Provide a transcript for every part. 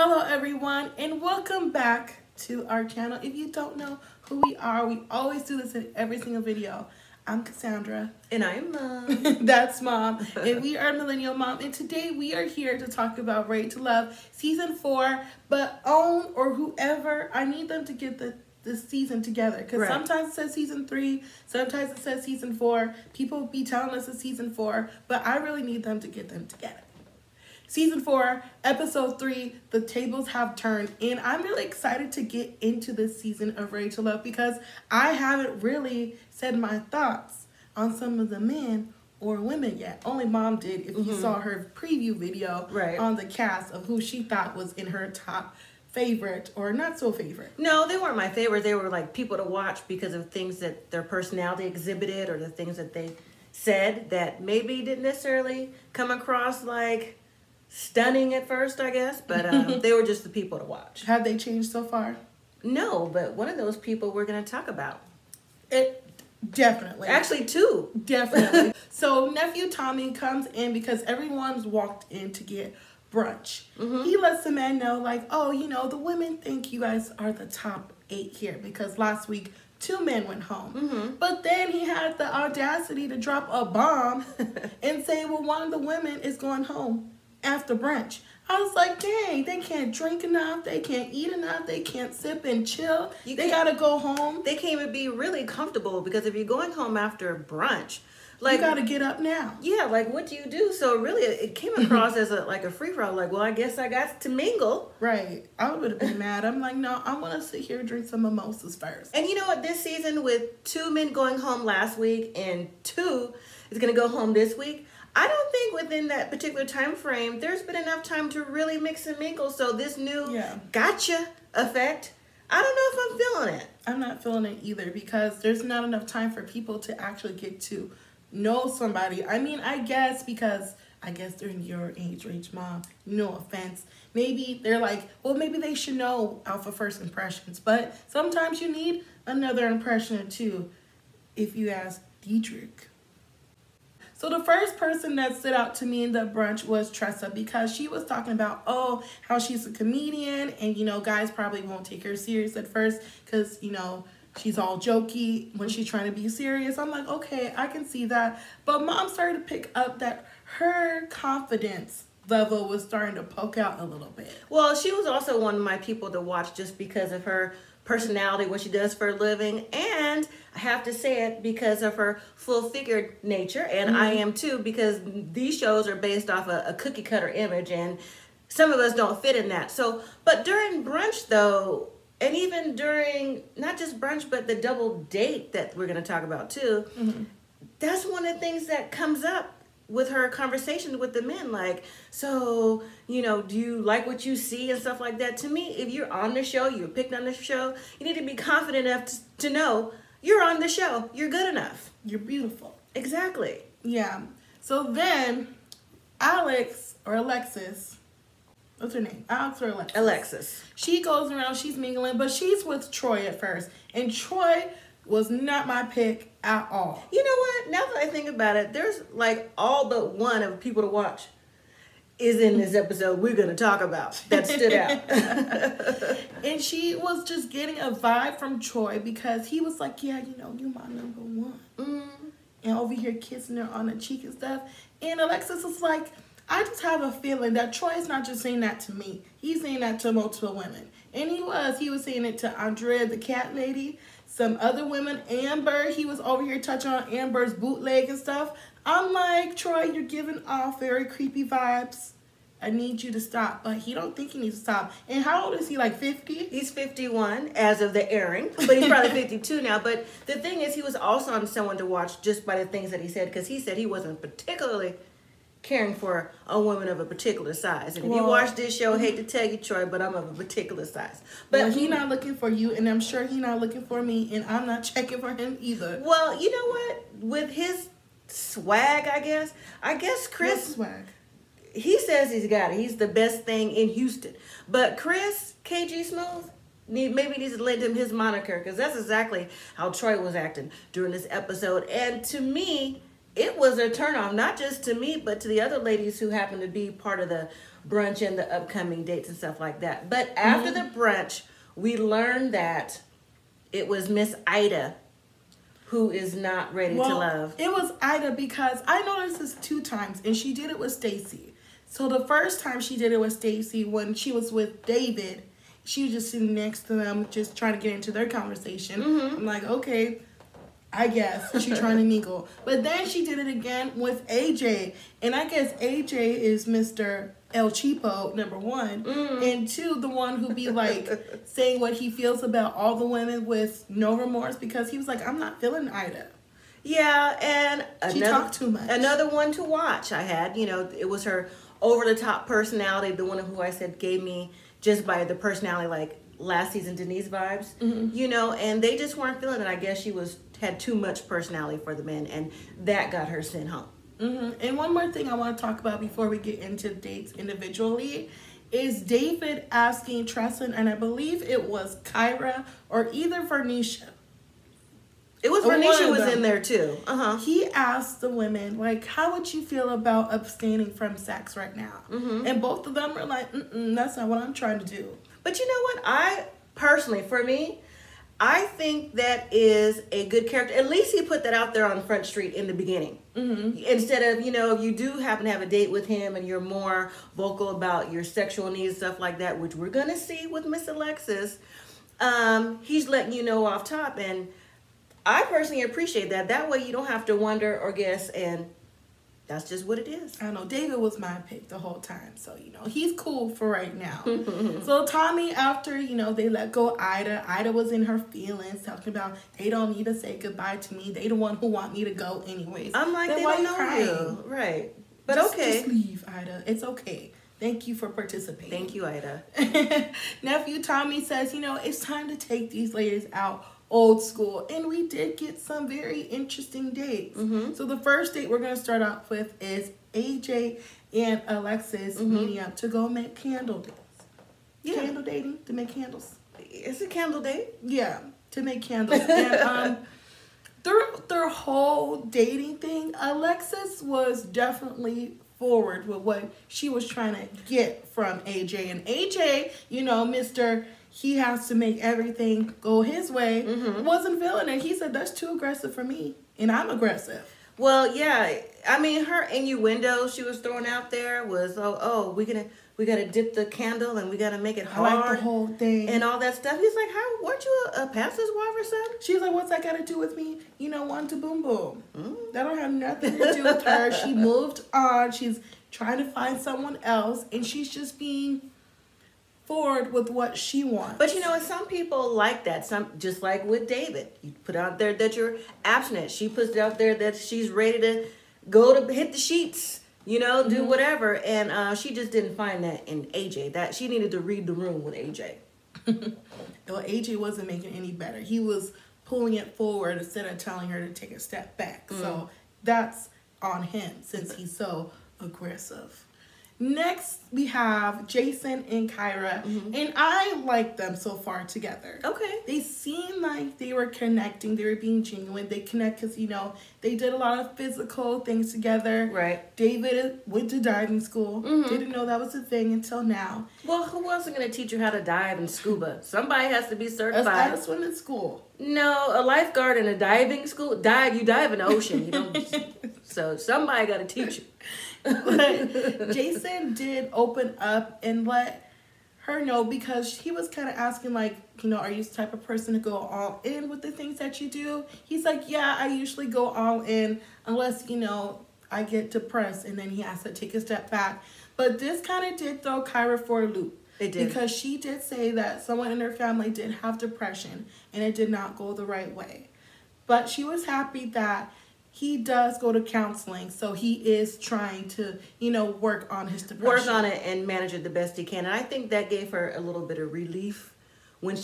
Hello everyone and welcome back to our channel. If you don't know who we are, we always do this in every single video. I'm Cassandra. And I'm Mom. That's Mom. And we are Millennial Mom. And today we are here to talk about Ready to Love Season 4. But OWN or whoever, I need them to get the season together. Because sometimes it says Season 3, sometimes it says Season 4. People be telling us it's Season 4. But I really need them to get them together. Season 4, Episode 3, the tables have turned, and I'm really excited to get into this season of Ready to Love because I haven't really said my thoughts on some of the men or women yet. Only Mom did if you saw her preview video on the cast of who she thought was in her top favorite or not so favorite. No, they weren't my favorite. They were like people to watch because of things that their personality exhibited or the things that they said that maybe didn't necessarily come across like stunning at first, I guess, but they were just the people to watch. Have they changed so far? No, but one of those people we're going to talk about. It definitely. Actually, two. Definitely. So Nephew Tommy comes in because everyone's walked in to get brunch. He lets the man know, like, oh, you know, the women think you guys are the top 8 here because last week, 2 men went home. But then he had the audacity to drop a bomb and say, well, one of the women is going home after brunch. I was like, dang, they can't drink enough, they can't eat enough, they can't sip and chill. They gotta go home. They can't even be really comfortable because if you're going home after brunch, like, you gotta get up now. Yeah, like, what do you do? So really, it came across as a free for all. Like, well, I guess I got to mingle. Right. I would have been mad. I'm like, no, I want to sit here and drink some mimosas first. And you know what? This season, with 2 men going home last week and 2 is gonna go home this week, I don't think within that particular time frame, there's been enough time to really mix and mingle. So this new gotcha effect, I don't know if I'm feeling it. I'm not feeling it either because there's not enough time for people to actually get to know somebody. I mean, I guess because I guess they're in your age range, Mom. No offense. Maybe they're like, well, maybe they should know off of first impressions. But sometimes you need another impression or two if you ask Dietrich. So the first person that stood out to me in the brunch was Tressa because she was talking about, oh, how she's a comedian and, you know, guys probably won't take her serious at first because, you know, she's all jokey when she's trying to be serious. I'm like, okay, I can see that. But Mom started to pick up that her confidence level was starting to poke out a little bit. Well, she was also one of my people to watch just because of her personality, what she does for a living, and I have to say it, because of her full-figured nature, and I am too, because these shows are based off a cookie-cutter image, and some of us don't fit in that. So, but during brunch, though, and even during, not just brunch, but the double date that we're going to talk about, too, that's one of the things that comes up with her conversation with the men, like, so, you know, do you like what you see and stuff like that? To me, if you're on the show, you're picked on the show, you need to be confident enough to know you're on the show, you're good enough, you're beautiful. Exactly. Yeah. So then Alexis, what's her name? Alex or Alexis? Alexis. She goes around, she's mingling, but she's with Troy at first, and Troy was not my pick at all. You know what? Now that I think about it, there's like all but one of people to watch is in this episode we're going to talk about that stood out. And she was just getting a vibe from Troy because he was like, yeah, you know, you're my number one. And over here kissing her on the cheek and stuff. And Alexis was like, I just have a feeling that Troy's not just saying that to me. He's saying that to multiple women. And he was saying it to Andrea, the cat lady, some other women, Amber. He was over here touching on Amber's bootleg and stuff. I'm like, Troy, you're giving off very creepy vibes. I need you to stop. But he don't think he needs to stop. And how old is he, like 50? He's 51 as of the airing, but he's probably 52 now. But the thing is, he was also on someone to watch just by the things that he said, because he said he wasn't particularly caring for a woman of a particular size. And if you watch this show, I hate to tell you, Troy, but I'm of a particular size. But well, he's not looking for you, and I'm sure he's not looking for me, and I'm not checking for him either. Well, you know what? With his swag, I guess Chris, swag? He says he's got it. He's the best thing in Houston. But Chris, KG Smooth, maybe needs to lend him his moniker, because that's exactly how Troy was acting during this episode. And to me, it was a turnoff, not just to me, but to the other ladies who happened to be part of the brunch and the upcoming dates and stuff like that. But after the brunch, we learned that it was Miss Ida who is not ready to love. It was Ida because I noticed this 2 times, and she did it with Stacy. So the first time she did it with Stacy, when she was with David, she was just sitting next to them, just trying to get into their conversation. I'm like, okay, I guess she's trying to mingle. But then she did it again with AJ. And I guess AJ is Mr. El Cheapo, number one. And two, the one who be like saying what he feels about all the women with no remorse, because he was like, I'm not feeling Ida. Yeah, and she talked too much. Another one to watch I had, you know, it was her over-the-top personality, the one who I said gave me just by the personality like last season Denise vibes, you know, and they just weren't feeling it. I guess she was had too much personality for the men, and that got her sent home. And one more thing I want to talk about before we get into dates individually is David asking Tressa, and I believe it was Kyra or either Vernisha. It was Vernisha was in there too. He asked the women, like, how would you feel about abstaining from sex right now? And both of them were like, that's not what I'm trying to do. But you know what? I personally, for me, I think that is a good character. At least he put that out there on Front Street in the beginning. Instead of, you know, you do happen to have a date with him and you're more vocal about your sexual needs, stuff like that, which we're going to see with Miss Alexis. He's letting you know off top. And I personally appreciate that. That way you don't have to wonder or guess. And that's just what it is. I know. David was my pick the whole time. So, you know, he's cool for right now. So Tommy, after, you know, they let go Ida. Ida was in her feelings talking about they don't need to say goodbye to me. They the one who want me to go anyways. I'm like, they don't know you. Right. But just, okay. Just leave, Ida. It's okay. Thank you for participating. Thank you, Ida. Nephew Tommy says, you know, it's time to take these ladies out old school, and we did get some very interesting dates. So the first date we're going to start off with is AJ and Alexis meeting up to go make candle dates. Candle dating, to make candles. It's a candle date. Yeah, to make candles. And through their whole dating thing, Alexis was definitely forward with what she was trying to get from AJ, and AJ, you know, Mr. he has to make everything go his way, wasn't feeling it. He said, that's too aggressive for me, and I'm aggressive. Well, yeah. I mean, her innuendo she was throwing out there was, oh, we gotta dip the candle and we gotta make it hard. I like the whole thing. And all that stuff. He's like, how, weren't you a pastor's wife or something? She's like, what's that gotta do with me? You know, one to boom boom. That don't have nothing to do with her. She moved on. She's trying to find someone else, and she's just being forward with what she wants. But you know, some people like that. Some, just like with David, you put out there that you're abstinent. She puts it out there that she's ready to go to hit the sheets, you know, do whatever. And she just didn't find that in AJ. That she needed to read the room with AJ. Well, AJ wasn't making any better. He was pulling it forward instead of telling her to take a step back. So that's on him since he's so aggressive. Next, we have Jason and Kyra, and I like them so far together. Okay. They seem like they were connecting. They were being genuine. They connect because, you know, they did a lot of physical things together. Right. David went to diving school. Didn't know that was a thing until now. Well, who else is going to teach you how to dive and scuba? Somebody has to be certified. That's not a swimming school. No, a lifeguard in a diving school. You dive in the ocean. You don't, so somebody got to teach you. But Jason did open up and let her know, because he was kind of asking, like, you know, are you the type of person to go all in with the things that you do? He's like, yeah, I usually go all in unless, you know, I get depressed, and then he has to take a step back. But this kind of did throw Kyra for a loop. It did. Because she did say that someone in her family did have depression and it did not go the right way. But she was happy that he does go to counseling, so he is trying to, you know, work on his depression. Work on it and manage it the best he can. And I think that gave her a little bit of relief when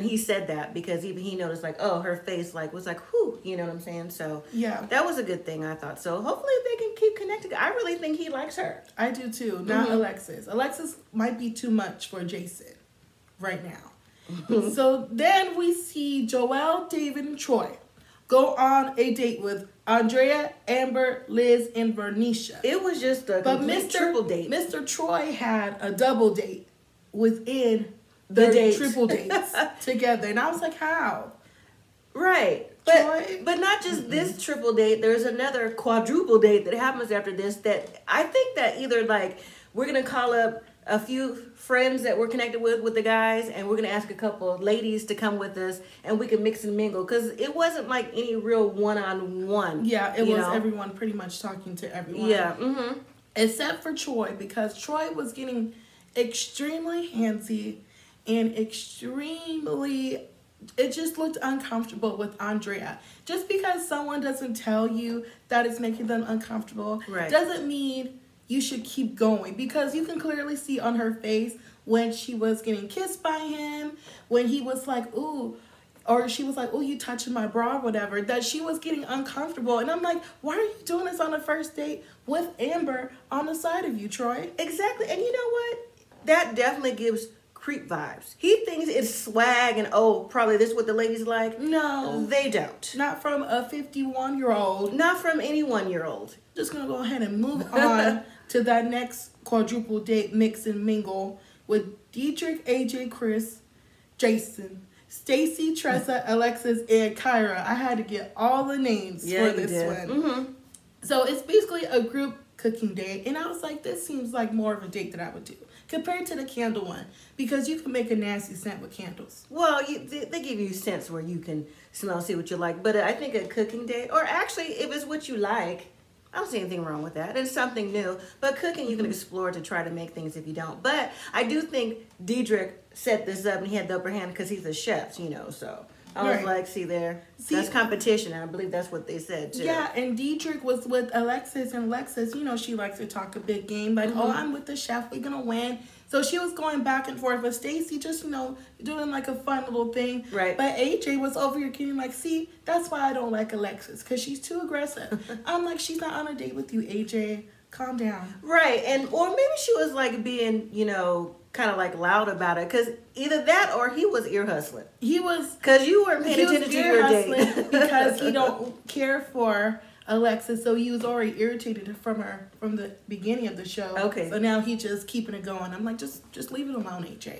he said that, because even he noticed, like, oh, her face like was like, whew, you know what I'm saying? So yeah, that was a good thing, I thought. So hopefully they can keep connected. I really think he likes her. I do too, not Alexis. Alexis might be too much for Jason right now. So then we see Joelle, David, and Troy go on a date with Andrea, Amber, Liz, and Vernisha. It was just a triple date. Mr. Troy had a double date within the triple dates together. And I was like, how? Right. But not just this triple date. There's another quadruple date that happens after this that I think that either, like, we're going to call up a few friends that we're connected with the guys, and we're going to ask a couple ladies to come with us, and we can mix and mingle. Because it wasn't like any real one-on-one. Yeah, it was everyone pretty much talking to everyone. Yeah. Mm-hmm. Except for Troy, because Troy was getting extremely handsy and extremely... It just looked uncomfortable with Andrea. Just because someone doesn't tell you that it's making them uncomfortable doesn't mean you should keep going, because you can clearly see on her face when she was getting kissed by him, when he was like, ooh, or she was like, oh, you touching my bra or whatever, that she was getting uncomfortable. And I'm like, why are you doing this on a first date with Amber on the side of you, Troy? Exactly. And you know what? That definitely gives creep vibes. He thinks it's swag and, oh, probably this is what the ladies like. No, they don't. Not from a 51-year-old. Not from any 1-year-old. Just gonna go ahead and move on to that next quadruple date mix and mingle with Dietrich, AJ, Chris, Jason, Stacy, Tressa, Alexis, and Kyra. I had to get all the names for this one. Mm-hmm. So it's basically a group cooking date, and I was like, this seems like more of a date that I would do compared to the candle one, because you can make a nasty scent with candles. Well, they give you scents where you can smell, see what you like. But I think a cooking date, or actually if it's what you like, I don't see anything wrong with that. It's something new. But cooking, you can explore to try to make things if you don't. But I do think Dietrich set this up and he had the upper hand because he's a chef, you know, so... I was like, see there, that's competition, and I believe that's what they said, too. Yeah, and Dietrich was with Alexis, and Alexis, you know, she likes to talk a big game, like, oh, I'm with the chef, we're going to win. So she was going back and forth with Stacy, just, you know, doing, like, a fun little thing. Right. But AJ was over here getting like, see, that's why I don't like Alexis, because she's too aggressive. I'm like, she's not on a date with you, AJ. Calm down. Right, and or maybe she was, like, being, you know... kind of like loud about it, because either that or he was ear hustling. He was, because you weren't paying attention to your date because he don't care for Alexis, so he was already irritated from her from the beginning of the show. Okay, so now he just keeping it going. I'm like, just leave it alone, AJ.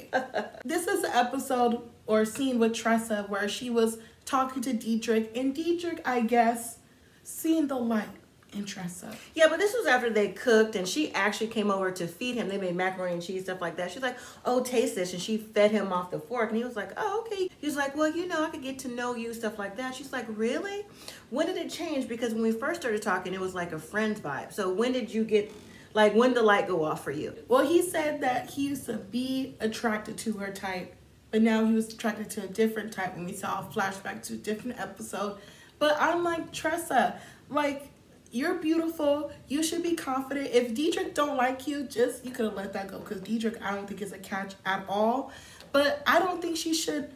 This is the episode or scene with Tressa where she was talking to Dietrich, and Dietrich, I guess, seeing the light. Interesting. Yeah, but this was after they cooked, and she actually came over to feed him. They made macaroni and cheese, stuff like that. She's like, oh, taste this. And she fed him off the fork, and he was like, oh, okay. He was like, well, you know, I could get to know you, stuff like that. She's like, really? When did it change? Because when we first started talking, it was like a friend's vibe. So when did you get, like, when did the light go off for you? Well, he said that he used to be attracted to her type, but now he was attracted to a different type, and we saw a flashback to a different episode. But I'm like, Tressa, like, you're beautiful. You should be confident. If Dietrich don't like you, you could have let that go, because Dietrich, I don't think is a catch at all. But I don't think she should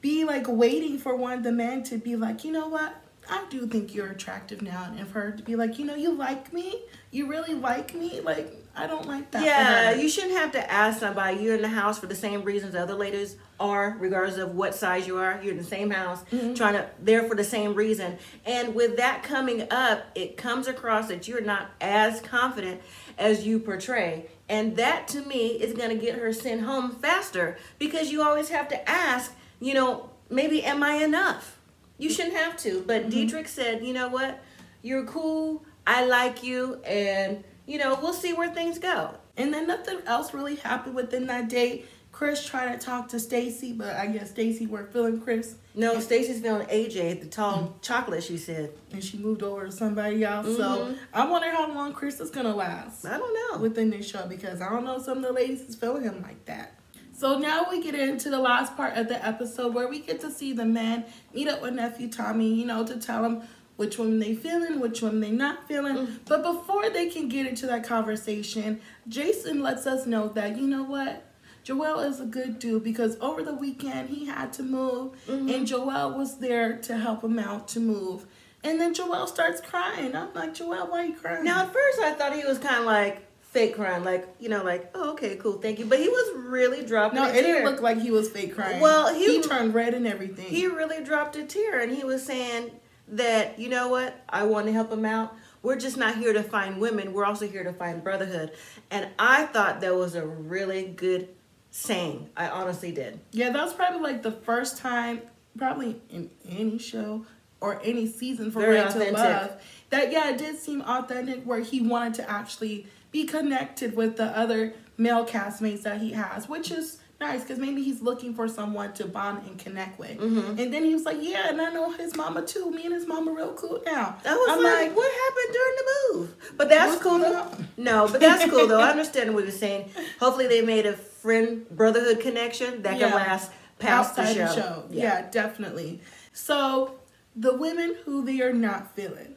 be like waiting for one of the men to be like, you know what? I do think you're attractive now. And for her to be like, you know, you like me? You really like me? Like, I don't like that. Yeah, you shouldn't have to ask somebody. You're in the house for the same reasons other ladies are, regardless of what size you are. You're in the same house, trying to, there for the same reason. And with that coming up, it comes across that you're not as confident as you portray. And that, to me, is going to get her sent home faster, because you always have to ask, you know, maybe, am I enough? You shouldn't have to. But Dietrich said, you know what? You're cool. I like you. And... you know, we'll see where things go. And then nothing else really happened within that date. Chris tried to talk to Stacy, but I guess Stacy weren't feeling Chris. No, Stacy's feeling AJ, the tall chocolate, she said. And she moved over to somebody else. So I wonder how long Chris is going to last. I don't know. Within this show, because I don't know if some of the ladies is feeling him like that. So now we get into the last part of the episode where we get to see the men meet up with Nephew Tommy, you know, to tell him which one they feeling, which one they not feeling. But before they can get into that conversation, Jason lets us know that, you know what, Joelle is a good dude, because over the weekend he had to move, and Joelle was there to help him out to move. And then Joelle starts crying. I'm like, Joelle, why are you crying? Now, at first I thought he was kind of like, fake crying, like, you know, like, oh, okay, cool, thank you. But he was really dropping a tear. No, it didn't look like he was fake crying. Well, he turned red and everything. He really dropped a tear, and he was saying, that, you know what, I want to help them out. We're just not here to find women. We're also here to find brotherhood. And I thought that was a really good saying. I honestly did. Yeah, that was probably like the first time, probably in any show or any season for Ready to Love, that, yeah, it did seem authentic where he wanted to actually be connected with the other male castmates that he has, which is nice because maybe he's looking for someone to bond and connect with. Mm-hmm. And then he was like, yeah, and I know his mama too. Me and his mama real cool now. I'm like, what happened during the move? But that's cool though. No, but that's cool though. I understand what you're saying. Hopefully they made a friend brotherhood connection that can last past the show. Yeah, definitely. So the women who they are not feeling.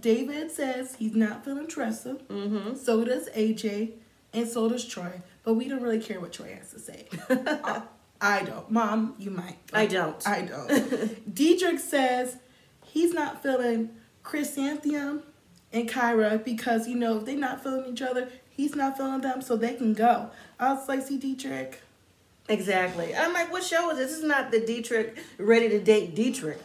David says he's not feeling Tressa. Mm-hmm. So does AJ. And so does Troy. But we don't really care what Troy has to say. I don't. Mom, you might. I don't. Dietrich says he's not feeling Chrysanthemum and Kyra because, you know, if they're not feeling each other, he's not feeling them, so they can go. I was like, see, Dietrich. Exactly. I'm like, what show is this? This is not the Dietrich Ready to Date Dietrich.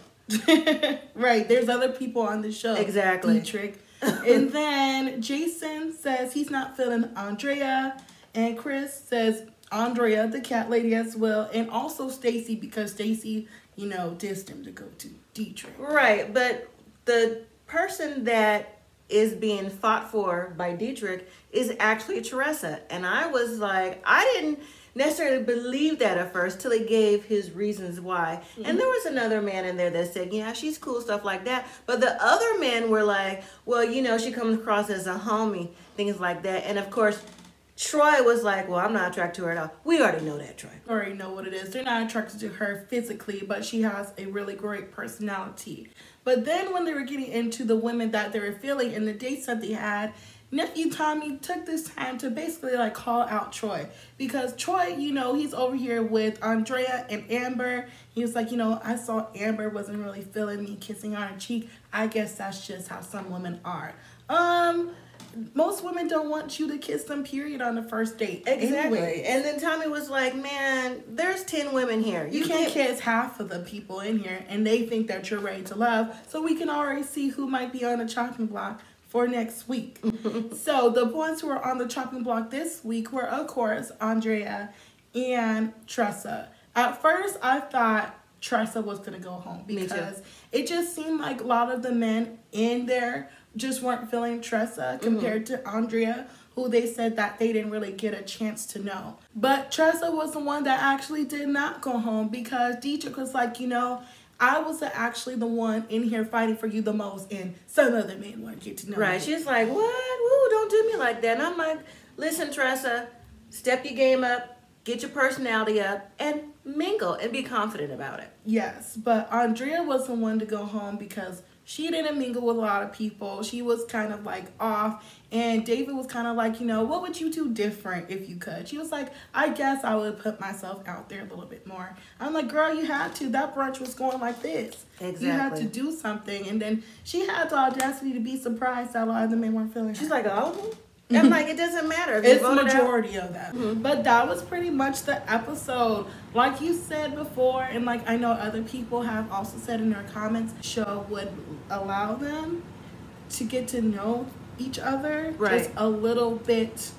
Right. There's other people on the show. Exactly. Dietrich. And then Jason says he's not feeling Andrea. And Chris says Andrea, the cat lady, as well, and also Stacy, because Stacy, you know, dissed him to go to Dietrich. Right, but the person that is being fought for by Dietrich is actually Tressa. And I was like, I didn't necessarily believe that at first till he gave his reasons why. Mm-hmm. And there was another man in there that said, yeah, she's cool, stuff like that. But the other men were like, well, you know, she comes across as a homie, things like that. And of course, Troy was like, well, I'm not attracted to her at all. We already know that, Troy. Already know what it is. They're not attracted to her physically, but she has a really great personality. But then when they were getting into the women that they were feeling and the dates that they had, Nephew Tommy took this time to basically like call out Troy. Because Troy, you know, he's over here with Andrea and Amber. He was like, you know, I saw Amber wasn't really feeling me kissing on her cheek. I guess that's just how some women are. Most women don't want you to kiss them, period, on the first date. Exactly. Anyway. And then Tommy was like, man, there's 10 women here. You can't kiss half of the people in here, and they think that you're ready to love. So we can already see who might be on the chopping block for next week. So the ones who are on the chopping block this week were, of course, Andrea and Tressa. At first, I thought Tressa was going to go home because it just seemed like a lot of the men in there just weren't feeling Tressa compared to Andrea, who they said that they didn't really get a chance to know. But Tressa was the one that actually did not go home because Dietrich was like, you know, I was actually the one in here fighting for you the most and some other man wanted to get to know me. Right, she's like, what? Woo, don't do me like that. And I'm like, listen, Tressa, step your game up, get your personality up, and mingle and be confident about it. Yes, but Andrea was the one to go home because she didn't mingle with a lot of people. She was kind of like off. And David was kind of like, you know, what would you do different if you could? She was like, I guess I would put myself out there a little bit more. I'm like, girl, you had to. That brunch was going like this. Exactly. You had to do something. And then she had the audacity to be surprised that a lot of the men weren't feeling. She's like, oh. I'm like, it doesn't matter. If it's the majority of that. Mm-hmm. But that was pretty much the episode. Like you said before, and like I know other people have also said in their comments, the show would allow them to get to know each other just a little bit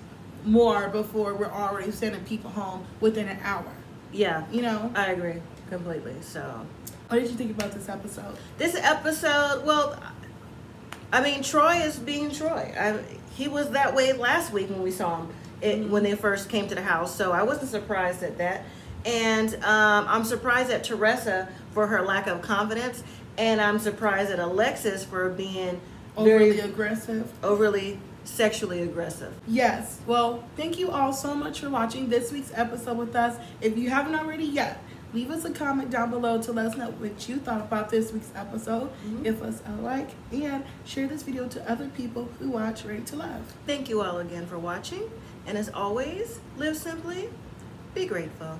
more before we're already sending people home within an hour. Yeah. You know? I agree completely. So, what did you think about this episode? This episode, well, I mean, Troy is being Troy. He was that way last week when we saw him when they first came to the house. So I wasn't surprised at that. And I'm surprised at Tressa for her lack of confidence. And I'm surprised at Alexis for being overly aggressive. Overly sexually aggressive. Yes. Well, thank you all so much for watching this week's episode with us. If you haven't already yet, leave us a comment down below to let us know what you thought about this week's episode. Give us a like and share this video to other people who watch Ready to Love. Thank you all again for watching. And as always, live simply, be grateful.